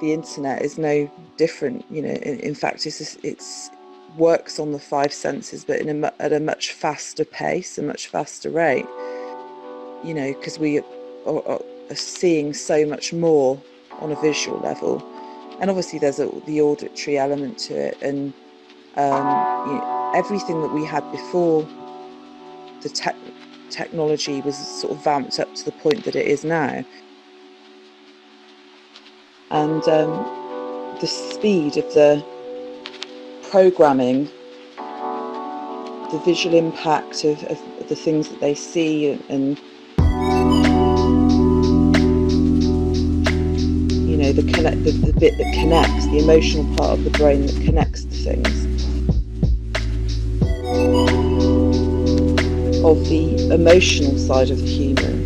the internet is no different. You know, in fact, it's works on the five senses, but at a much faster pace, a much faster rate. You know, because we are seeing so much more on a visual level, and obviously there's the auditory element to it, and you know, everything that we had before the technology was sort of vamped up to the point that it is now. And the speed of the programming, the visual impact of the things that they see, and you know, the bit that connects, the emotional part of the brain that connects the things, of the emotional side of the human.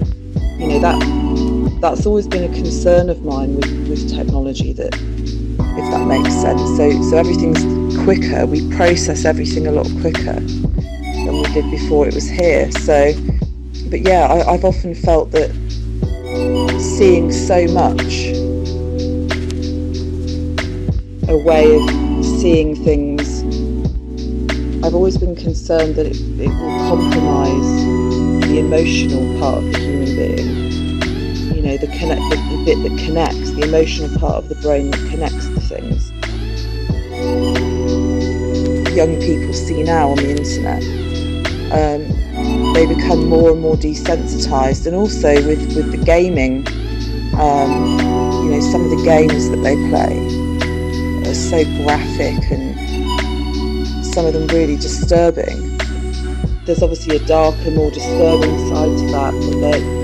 You know, that's always been a concern of mine with technology, that if that makes sense. So everything's quicker, we process everything a lot quicker than we did before it was here. So, but yeah, I've often felt that seeing so much, a way of seeing things, I've always been concerned that it will compromise the emotional part of the human being. You know, the bit that connects, the emotional part of the brain that connects the things. Young people see now on the internet, they become more and more desensitised, and also with the gaming, you know, some of the games that they play are so graphic and some of them really disturbing. There's obviously a darker, more disturbing side to that they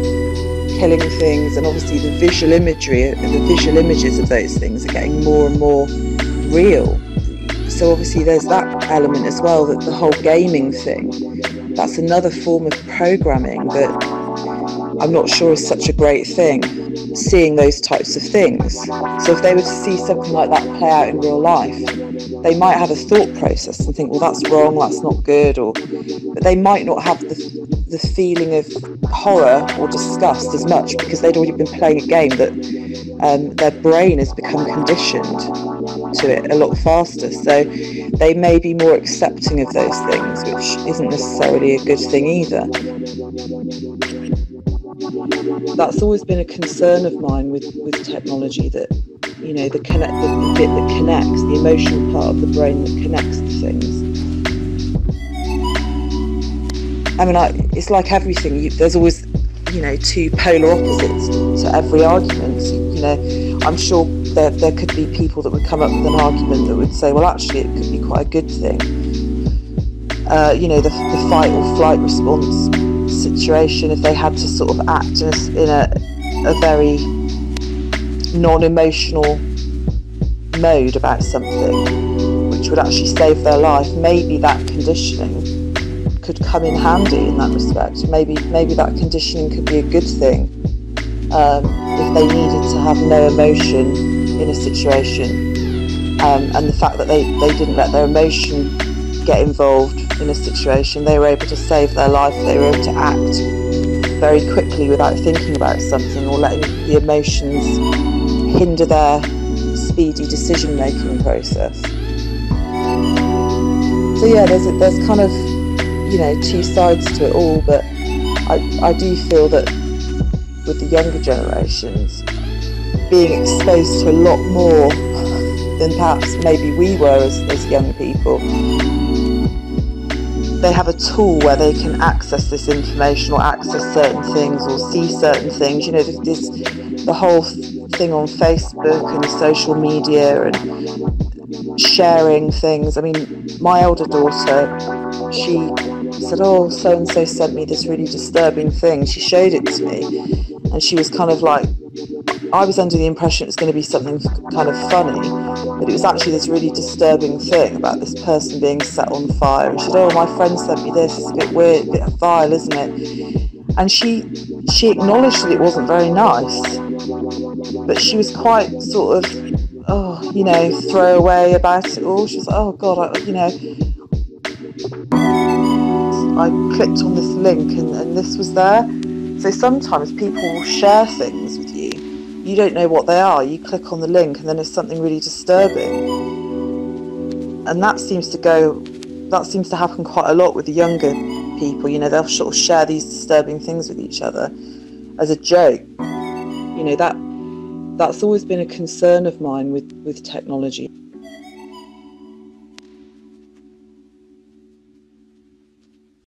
killing things, and obviously the visual imagery and the visual images of those things are getting more and more real. So obviously there's that element as well, that the whole gaming thing, that's another form of programming that I'm not sure is such a great thing, seeing those types of things. So if they were to see something like that play out in real life, they might have a thought process and think, well, that's wrong, that's not good, but they might not have the feeling of horror or disgust as much, because they'd already been playing a game that their brain has become conditioned to it a lot faster. So they may be more accepting of those things, which isn't necessarily a good thing either. That's always been a concern of mine with technology, that, you know, the bit that connects, the emotional part of the brain that connects the things. I mean, it's like everything, there's always, you know, two polar opposites to every argument. You know, I'm sure there could be people that would come up with an argument that would say, well, actually, it could be quite a good thing. You know, the fight or flight response situation, if they had to sort of act in a very non-emotional mode about something, which would actually save their life, maybe that conditioning could come in handy in that respect. Maybe that conditioning could be a good thing, if they needed to have no emotion in a situation, and the fact that they didn't let their emotion get involved in a situation, they were able to save their life, they were able to act very quickly without thinking about something or letting the emotions hinder their speedy decision making process. So yeah, there's kind of, you know, two sides to it all, but I do feel that with the younger generations being exposed to a lot more than perhaps maybe we were as young people, they have a tool where they can access this information or access certain things or see certain things. You know, the whole thing on Facebook and social media and sharing things. I mean, my older daughter, she said, oh, so-and-so sent me this really disturbing thing. She showed it to me and she was kind of like, I was under the impression it was going to be something kind of funny, but it was actually this really disturbing thing about this person being set on fire. And she said, oh, my friend sent me this, it's a bit weird, a bit vile, isn't it? And she acknowledged that it wasn't very nice, but she was quite sort of, oh, you know, throw away about it all. She was like, oh God, you know, I clicked on this link and this was there. So sometimes people will share things with you you don't know what they are. You click on the link and then it's something really disturbing. And that seems to happen quite a lot with the younger people. You know, they'll sort of share these disturbing things with each other as a joke. You know, that's always been a concern of mine with technology.